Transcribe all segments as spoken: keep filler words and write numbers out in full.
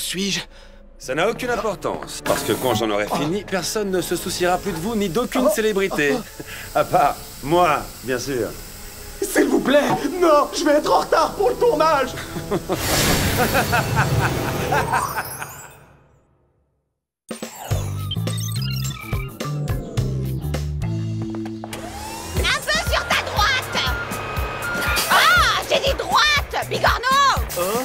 suis-je? Ça n'a aucune importance, parce que quand j'en aurai fini, personne ne se souciera plus de vous ni d'aucune oh. célébrité. À part moi, bien sûr. S'il vous plaît, non, je vais être en retard pour le tournage. Un peu sur ta droite. Ah, j'ai dit droite, bigorneau. Oh.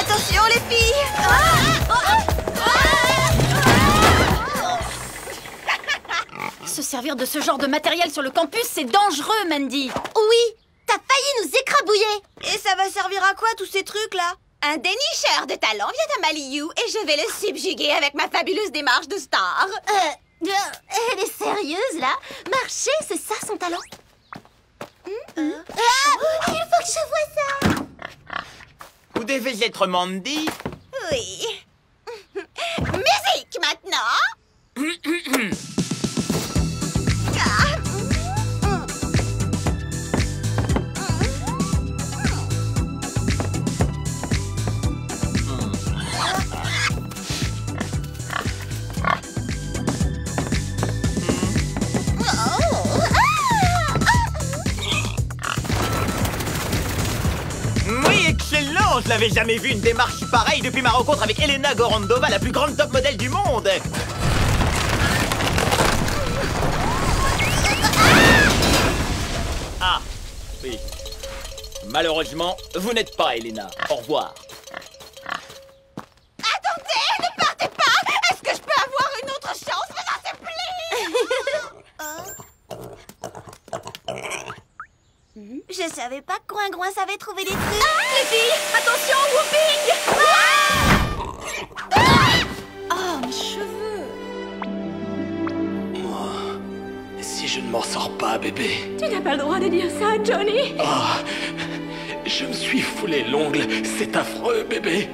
Attention les filles. Ah, ah, ah, ah, ah. Se servir de ce genre de matériel sur le campus, c'est dangereux, Mandy. Oui, t'as failli nous écrabouiller. Et ça va servir à quoi tous ces trucs là? Un dénicheur de talent vient à Maliou et je vais le subjuguer avec ma fabuleuse démarche de star. Euh, elle est sérieuse là? Marcher, c'est ça son talent? mmh. Mmh. Ah, il faut que je vois ça. Vous devez être Mandy. Oui. Musique maintenant. Non, je n'avais jamais vu une démarche pareille depuis ma rencontre avec Elena Gorondova, la plus grande top modèle du monde. Ah, oui. Malheureusement, vous n'êtes pas Elena. Au revoir. Attendez, ne partez pas. Est-ce que je peux avoir une autre chance, mesdames et messieurs? Je savais pas que Groin-Groin savait trouver des trucs. Ah, les filles, attention, whooping! Ah, ah, oh, mes cheveux. Moi, oh, si je ne m'en sors pas, bébé. Tu n'as pas le droit de dire ça, Johnny. Oh, je me suis foulé l'ongle, c'est affreux, bébé.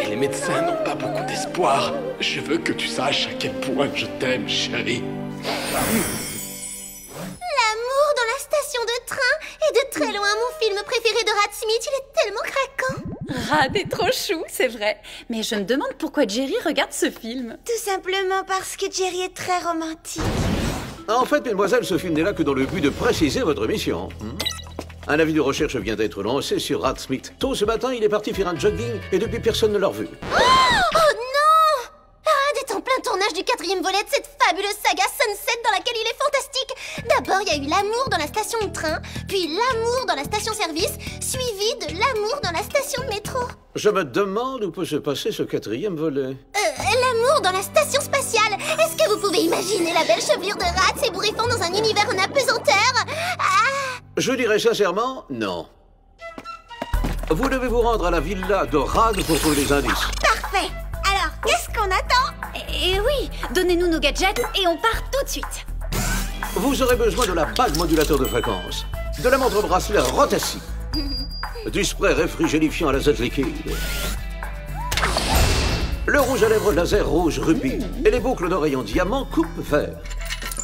Et les médecins n'ont pas beaucoup d'espoir. Je veux que tu saches à quel point je t'aime, chérie. De train et de très loin mon film préféré de Rad Smitt, il est tellement craquant. Rad est trop chou, c'est vrai. Mais je me demande pourquoi Jerry regarde ce film. Tout simplement parce que Jerry est très romantique. En fait, mesdemoiselles, ce film n'est là que dans le but de préciser votre mission. Un avis de recherche vient d'être lancé sur Rad Smitt. Tôt ce matin, il est parti faire un jogging et depuis personne ne l'a revu. Oh, oh non! Rad est en plein tournage du quatrième volet de cette fabuleuse saga Sunset dans laquelle il est fantastique. D'abord, il y a eu l'amour dans la station de train, puis l'amour dans la station-service, suivi de l'amour dans la station de métro. Je me demande où peut se passer ce quatrième volet. Euh, l'amour dans la station spatiale. Est-ce que vous pouvez imaginer la belle chevelure de Rad s'ébouriffant dans un univers en apesanteur? Ah! Je dirais sincèrement, non. Vous devez vous rendre à la villa de Rad pour trouver les indices. Parfait. Alors, qu'est-ce qu'on attend? Eh oui, donnez-nous nos gadgets et on part tout de suite. Vous aurez besoin de la bague modulateur de fréquence, de la montre bracelet Rotasie, du spray réfrigérifiant à l'azote liquide, le rouge à lèvres laser rouge rubis et les boucles d'oreillons diamant coupe vert.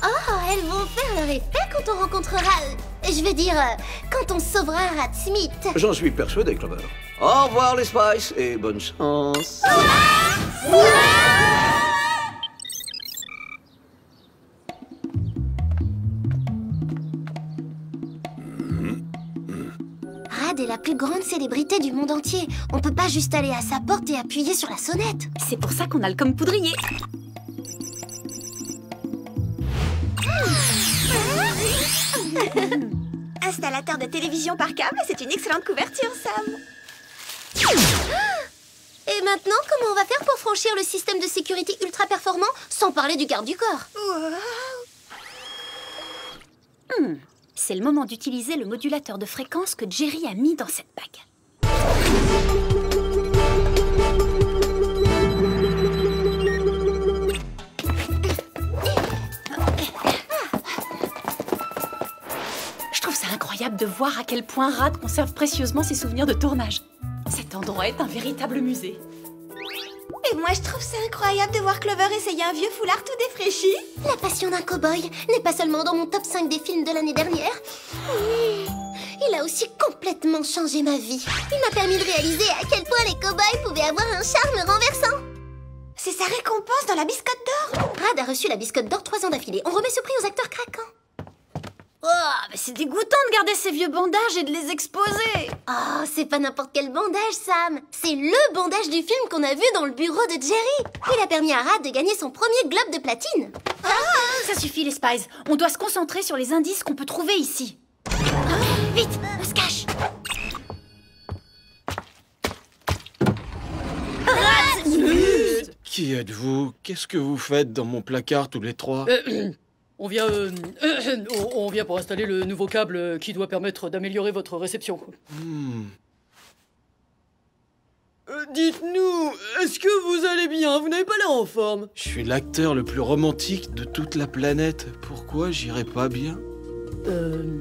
Oh, elles vont faire leur effet quand on rencontrera... Je veux dire, quand on sauvera Rad Smitt. J'en suis persuadé, Clover. Au revoir les Spice et bonne chance. Ouais ouais ouais. Est la plus grande célébrité du monde entier. On peut pas juste aller à sa porte et appuyer sur la sonnette. C'est pour ça qu'on a le comme poudrier. Installateur de télévision par câble, c'est une excellente couverture, Sam. Et maintenant, comment on va faire pour franchir le système de sécurité ultra performant sans parler du garde du corps? Wow. hmm. C'est le moment d'utiliser le modulateur de fréquence que Jerry a mis dans cette bague. Je trouve ça incroyable de voir à quel point Rad conserve précieusement ses souvenirs de tournage. Cet endroit est un véritable musée. Et moi, je trouve ça incroyable de voir Clover essayer un vieux foulard tout défraîchi. La passion d'un cow-boy n'est pas seulement dans mon top cinq des films de l'année dernière. Il a a aussi complètement changé ma vie. Il m'a permis de réaliser à quel point les cow-boys pouvaient avoir un charme renversant. C'est sa récompense dans la biscotte d'or. Rad a reçu la biscotte d'or trois ans d'affilée. On remet ce prix aux acteurs craquants. Oh, mais c'est dégoûtant de garder ces vieux bandages et de les exposer. Oh, c'est pas n'importe quel bandage, Sam. C'est le bandage du film qu'on a vu dans le bureau de Jerry. Il a permis à Rad de gagner son premier globe de platine. Ah, ça suffit, les Spies. On doit se concentrer sur les indices qu'on peut trouver ici. Ah, vite, on se cache. Rad! Qui êtes-vous? Qu'est-ce que vous faites dans mon placard tous les trois? euh, On vient, euh, euh, on vient pour installer le nouveau câble qui doit permettre d'améliorer votre réception. Hmm. Euh, Dites-nous, est-ce que vous allez bien? Vous n'avez pas l'air en forme. Je suis l'acteur le plus romantique de toute la planète. Pourquoi j'irai pas bien? Euh...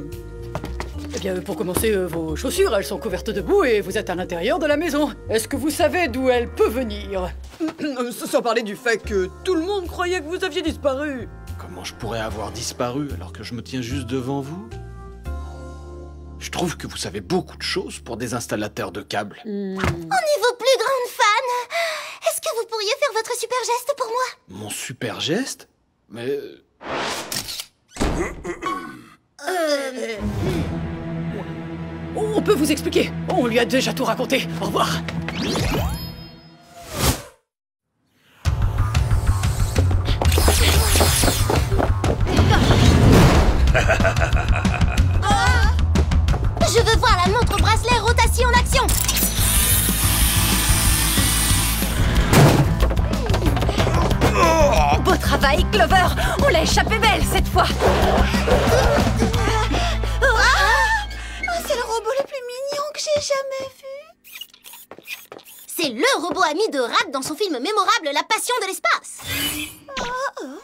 Eh bien, pour commencer, euh, vos chaussures, elles sont couvertes de boue et vous êtes à l'intérieur de la maison. Est-ce que vous savez d'où elle peut venir? Sans parler du fait que tout le monde croyait que vous aviez disparu. Comment je pourrais avoir disparu alors que je me tiens juste devant vous? Je trouve que vous savez beaucoup de choses pour des installateurs de câbles. Mmh. On est vos plus grandes fans! Est-ce que vous pourriez faire votre super geste pour moi? Mon super geste? Mais... Euh... On peut vous expliquer. On lui a déjà tout raconté. Au revoir. Je veux voir la montre au bracelet Rotasie en action. Oh, beau travail, Clover. On l'a échappé belle cette fois. Oh, oh, c'est le robot le plus mignon que j'ai jamais vu. C'est le robot ami de Rad dans son film mémorable La Passion de l'espace. Oh, oh.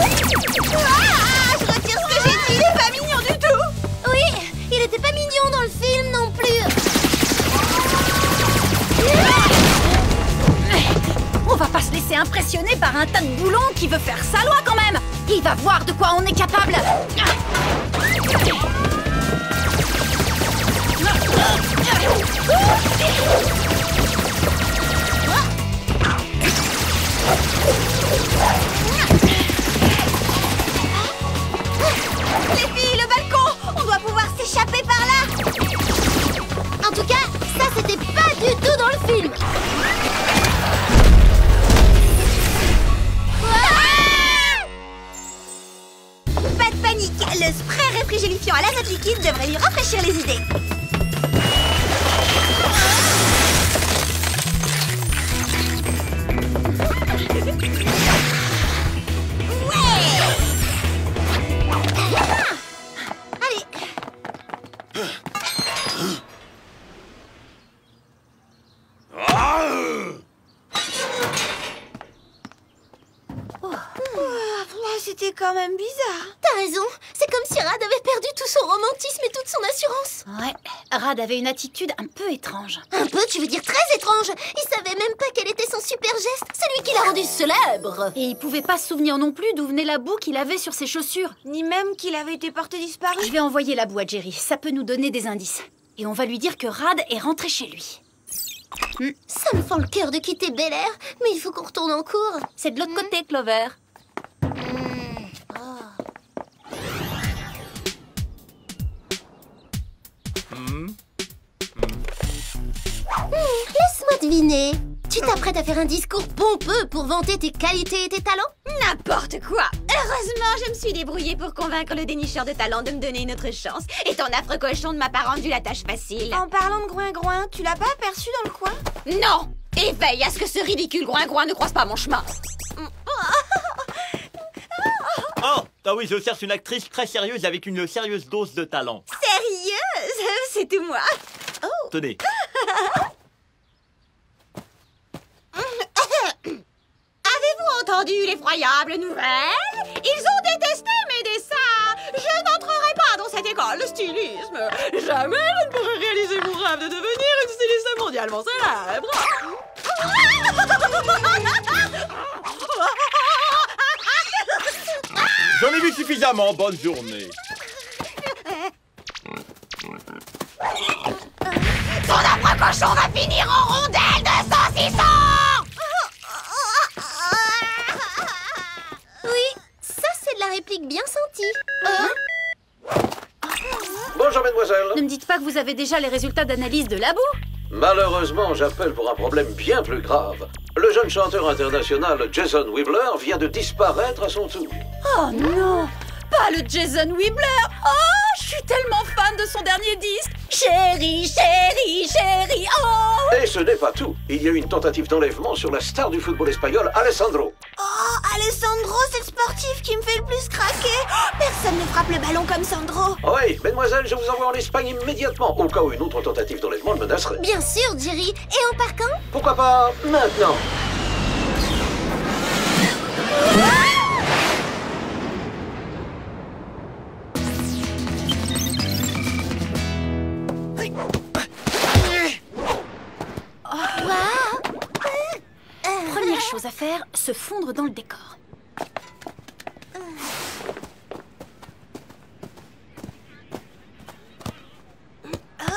Ah, je retire ce que j'ai dit. Il est pas mignon du tout. Oui, il était pas mignon dans le film non plus. On va pas se laisser impressionner par un tas de boulons qui veut faire sa loi quand même. Il va voir de quoi on est capable. Les filles, le balcon, on doit pouvoir s'échapper par là. En tout cas, ça c'était pas du tout dans le film. Pas de panique, le spray réfrigérifiant à l'azote liquide devrait lui rafraîchir les idées. Quand même bizarre. T'as raison, c'est comme si Rad avait perdu tout son romantisme et toute son assurance. Ouais, Rad avait une attitude un peu étrange. Un peu, tu veux dire très étrange. Il savait même pas quel était son super geste, celui qui l'a rendu célèbre. Et il pouvait pas se souvenir non plus d'où venait la boue qu'il avait sur ses chaussures. Ni même qu'il avait été porté disparu. Je vais envoyer la boue à Jerry, ça peut nous donner des indices. Et on va lui dire que Rad est rentré chez lui. Hmm. Ça me fend le cœur de quitter Bel Air, mais il faut qu'on retourne en cours. C'est de l'autre hmm. côté, Clover. Hmm, laisse-moi deviner. Tu t'apprêtes à faire un discours pompeux pour vanter tes qualités et tes talents? N'importe quoi. Heureusement, je me suis débrouillée pour convaincre le dénicheur de talent de me donner une autre chance. Et ton affreux cochon ne m'a pas rendu la tâche facile. En parlant de Groin-Groin, tu l'as pas aperçu dans le coin? Non. Et veille à ce que ce ridicule Groin-Groin ne croise pas mon chemin. Oh, ah oui, je cherche une actrice très sérieuse avec une sérieuse dose de talent. Sérieuse? C'est tout moi. Oh. Tenez. Avez-vous entendu l'effroyable nouvelle? Ils ont détesté mes dessins. Je n'entrerai pas dans cette école de stylisme. Jamais je ne pourrai réaliser mon rêve de devenir une styliste mondialement célèbre. J'en ai vu suffisamment. Bonne journée. cochon va finir en rondelle de saucisson! Oui, ça c'est de la réplique bien sentie. Hein? Bonjour mademoiselle. Ne me dites pas que vous avez déjà les résultats d'analyse de labo? Malheureusement, j'appelle pour un problème bien plus grave. Le jeune chanteur international Jason Wibler vient de disparaître à son tour. Oh non! Pas le Jason Wibler! Oh, je suis tellement fan de son dernier disque! Chérie, chérie, chérie, oh! Et ce n'est pas tout. Il y a eu une tentative d'enlèvement sur la star du football espagnol, Alessandro. Oh, Alessandro, c'est le sportif qui me fait le plus craquer. Personne ne frappe le ballon comme Sandro. Oui, mademoiselle, je vous envoie en Espagne immédiatement, au cas où une autre tentative d'enlèvement le menacerait. Bien sûr, Jerry. Et en partant? Pourquoi pas maintenant? Ah! Chose à faire, se fondre dans le décor.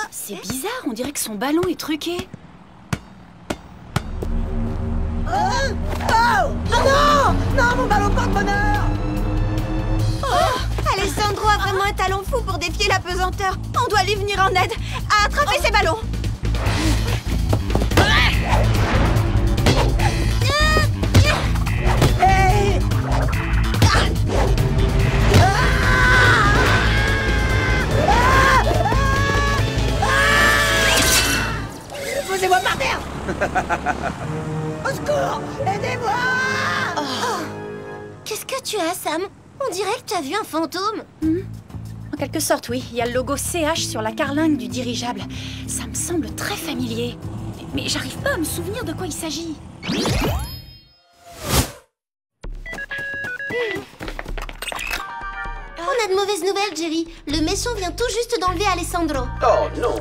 C'est bizarre, on dirait que son ballon est truqué. Oh, oh, oh non, non, mon ballon porte-bonheur. Oh, Alessandro a vraiment un talent fou pour défier la pesanteur. On doit lui venir en aide, à attraper ses ballons. Posez-moi par terre. Au secours! Aidez-moi! Oh. Oh. Qu'est-ce que tu as, Sam? On dirait que tu as vu un fantôme. Mmh. En quelque sorte, oui. Il y a le logo C H sur la carlingue du dirigeable. Ça me semble très familier. Mais, mais j'arrive pas à me souvenir de quoi il s'agit. On a de mauvaises nouvelles, Jerry. Le méchant vient tout juste d'enlever Alessandro. Oh non!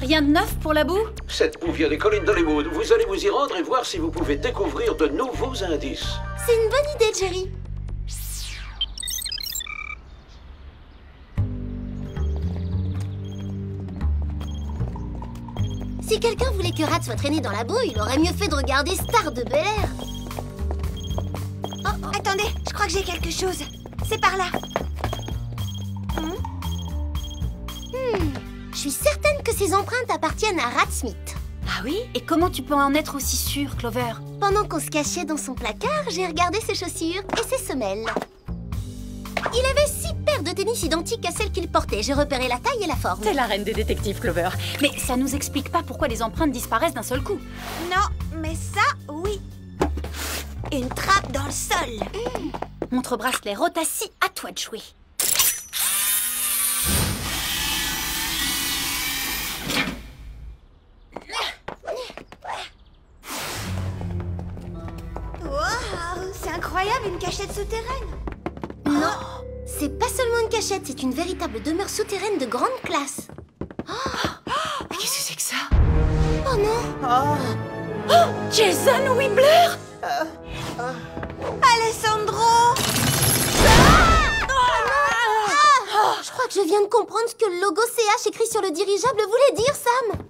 Rien de neuf pour la boue? Cette boue vient des collines d'Hollywood. Vous allez vous y rendre et voir si vous pouvez découvrir de nouveaux indices. C'est une bonne idée, Jerry. Si quelqu'un voulait que Rad soit traîné dans la boue, il aurait mieux fait de regarder Star de Bel-Air. Oh, oh. Attendez, je crois que j'ai quelque chose. C'est par là. Hmm. Hmm. Je suis certaine que ces empreintes appartiennent à Rad Smitt. Ah oui? Et comment tu peux en être aussi sûre, Clover? Pendant qu'on se cachait dans son placard, j'ai regardé ses chaussures et ses semelles. Il avait six paires de tennis identiques à celles qu'il portait. J'ai repéré la taille et la forme. T'es la reine des détectives, Clover. Mais ça nous explique pas pourquoi les empreintes disparaissent d'un seul coup. Non, mais ça, oui. Une trappe dans le sol. Mmh. Montre bracelet Rotasie, à toi de jouer. Incroyable, une cachette souterraine. Non, oh, c'est pas seulement une cachette, c'est une véritable demeure souterraine de grande classe. Oh, oh, mais qu'est-ce que c'est que ça? Oh non. Oh, oh, Jason Wibler. euh, oh. Alessandro. Ah, oh, ah, ah, je crois que je viens de comprendre ce que le logo C H écrit sur le dirigeable voulait dire, Sam.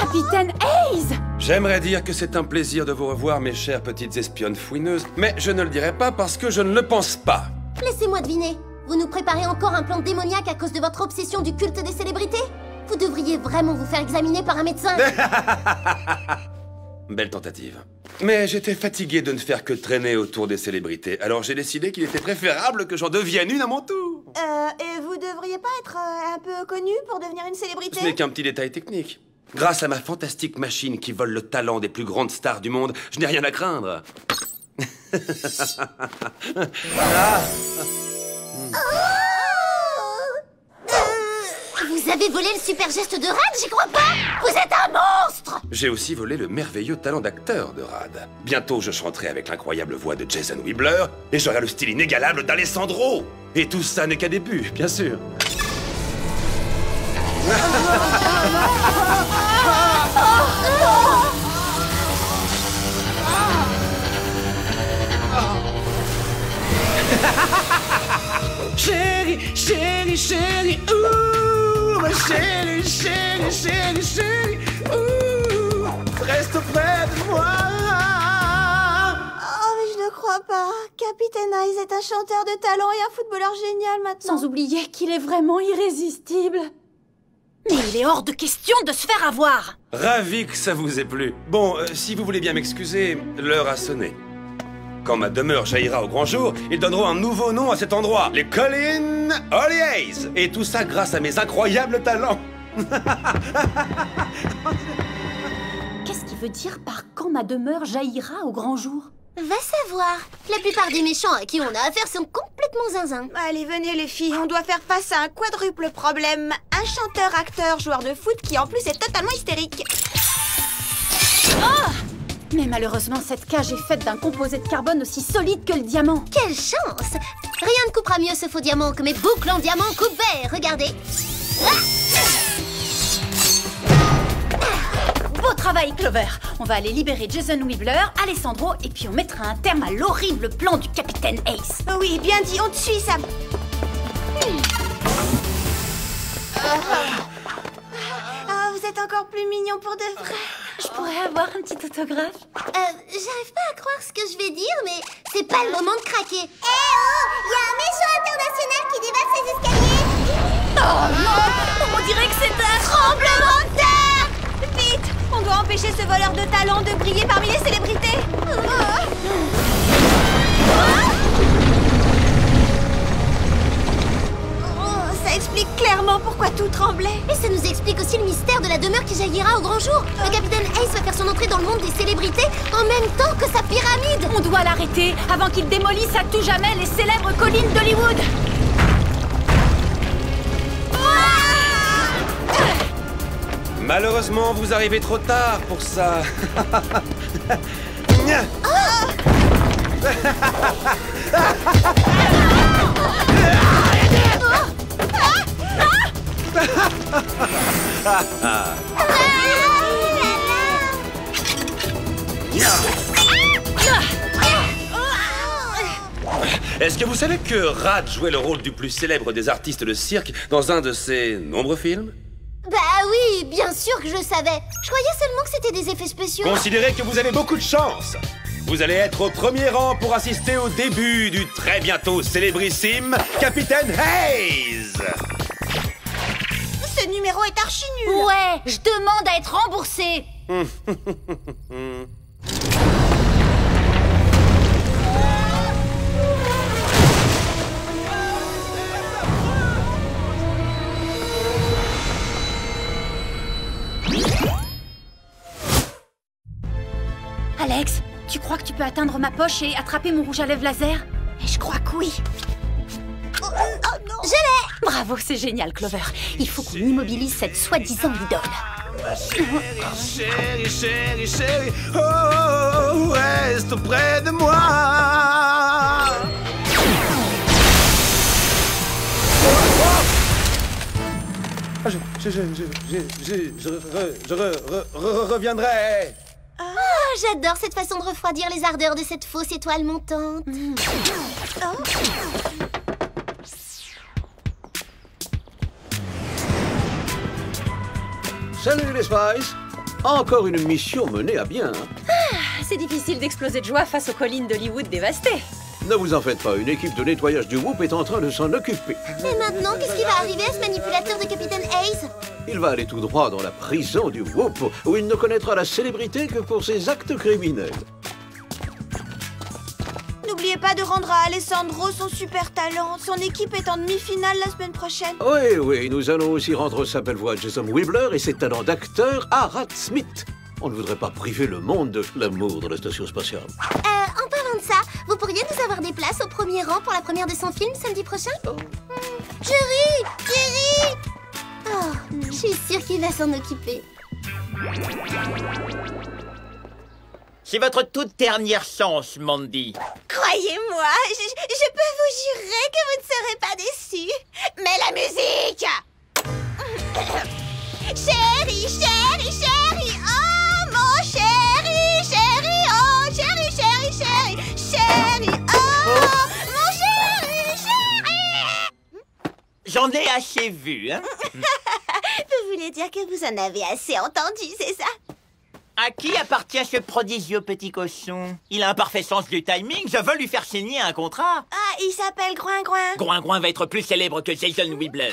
Capitaine Hayes! J'aimerais dire que c'est un plaisir de vous revoir, mes chères petites espionnes fouineuses, mais je ne le dirai pas parce que je ne le pense pas. Laissez-moi deviner, vous nous préparez encore un plan démoniaque à cause de votre obsession du culte des célébrités? Vous devriez vraiment vous faire examiner par un médecin. Belle tentative. Mais j'étais fatigué de ne faire que traîner autour des célébrités, alors j'ai décidé qu'il était préférable que j'en devienne une à mon tour. Euh, et vous devriez pas être euh, un peu connu pour devenir une célébrité? Ce n'est qu'un petit détail technique. Grâce à ma fantastique machine qui vole le talent des plus grandes stars du monde, je n'ai rien à craindre. Ah. Oh, vous avez volé le super geste de Rad, j'y crois pas. Vous êtes un monstre. J'ai aussi volé le merveilleux talent d'acteur de Rad. Bientôt, je chanterai avec l'incroyable voix de Jason Wibler et j'aurai le style inégalable d'Alessandro. Et tout ça n'est qu'un début, bien sûr. Chérie, chérie, chérie, ouh, ma chérie, chérie, chérie, chérie. Ouh, reste près de moi. Oh, mais je ne crois pas. Capitaine Hayes est un chanteur de talent et un footballeur génial maintenant. Sans oublier qu'il est vraiment irrésistible. Mais il est hors de question de se faire avoir. Ravi que ça vous ait plu. Bon, euh, si vous voulez bien m'excuser, l'heure a sonné. Quand ma demeure jaillira au grand jour, ils donneront un nouveau nom à cet endroit. Les collines Hayes. Et tout ça grâce à mes incroyables talents. Qu'est-ce qu'il veut dire par « quand ma demeure jaillira au grand jour » ? Va savoir. La plupart des méchants à qui on a affaire sont complètement zinzin. Allez, venez les filles, on doit faire face à un quadruple problème. Un chanteur, acteur, joueur de foot qui en plus est totalement hystérique. Oh ! Mais malheureusement, cette cage est faite d'un composé de carbone aussi solide que le diamant. Quelle chance! Rien ne coupera mieux ce faux diamant que mes boucles en diamant couverts. Regardez. Ah ah, beau travail, Clover. On va aller libérer Jason Wibler, Alessandro, et puis on mettra un terme à l'horrible plan du Capitaine Hayes. Oui, bien dit, on te suit, Sam. Oh, vous êtes encore plus mignon pour de vrai. Je pourrais avoir un petit autographe? Euh, j'arrive pas à croire ce que je vais dire, mais c'est pas le moment de craquer. Eh oh! Y'a un méchant international qui dévale ses escaliers! Oh non! On dirait que c'est un tremblement de terre! Vite! On doit empêcher ce voleur de talent de briller parmi les célébrités! Oh, ça explique clairement pourquoi tout tremblait. Et ça nous explique aussi le mystère de la demeure qui jaillira au grand jour. Le Capitaine Hayes va faire son entrée dans le monde des célébrités en même temps que sa pyramide. On doit l'arrêter avant qu'il démolisse à tout jamais les célèbres collines d'Hollywood. Malheureusement, vous arrivez trop tard pour ça. Est-ce que vous savez que Rad jouait le rôle du plus célèbre des artistes de cirque dans un de ses nombreux films? Bah oui, bien sûr que je savais. Je croyais seulement que c'était des effets spéciaux. Considérez que vous avez beaucoup de chance. Vous allez être au premier rang pour assister au début du très bientôt célébrissime Capitaine Hayes. Ce numéro est archi nul. Ouais, je demande à être remboursé. Alex, tu crois que tu peux atteindre ma poche et attraper mon rouge à lèvres laser? Et je crois que oui. Oh, oh non! Je l'ai! Bravo, c'est génial, Clover. Il faut qu'on immobilise cette soi-disant idole. Chérie, chérie, chérie, oh, reste près de moi! Oh, je, je, je, je, je, je, je, je, je reviendrai. Oh, j'adore cette façon de refroidir les ardeurs de cette fausse étoile montante. Mmh. Oh. Salut les Spice. Encore une mission menée à bien. Ah, c'est difficile d'exploser de joie face aux collines d'Hollywood dévastées. Ne vous en faites pas, une équipe de nettoyage du groupe est en train de s'en occuper. Mais maintenant, qu'est-ce qui va arriver à ce manipulateur de Capitaine Hayes? Il va aller tout droit dans la prison du groupe, où il ne connaîtra la célébrité que pour ses actes criminels. N'oubliez pas de rendre à Alessandro son super talent. Son équipe est en demi-finale la semaine prochaine. Oui, oui, nous allons aussi rendre sa belle voix à Jason Wibler et ses talents d'acteur à Rad Smitt. On ne voudrait pas priver le monde de l'amour de la station spatiale. Euh, en parlant de ça, vous pourriez nous avoir des places au premier rang pour la première de son film samedi prochain? Oh. Mmh. Jerry! Jerry! Oh, je suis sûre qu'il va s'en occuper. C'est votre toute dernière chance, Mandy. Croyez-moi, je, je peux vous jurer que vous ne serez pas déçus. Mais la musique! Chérie, chérie, chérie, oh mon chéri, chéri, oh chéri, chéri, chéri, chéri, oh mon chéri, chéri. J'en ai assez vu, hein. Vous voulez dire que vous en avez assez entendu, c'est ça? À qui appartient ce prodigieux petit cochon? Il a un parfait sens du timing, je veux lui faire signer un contrat. Ah, il s'appelle Groin-Groin. Groin-Groin va être plus célèbre que Jason Wibler.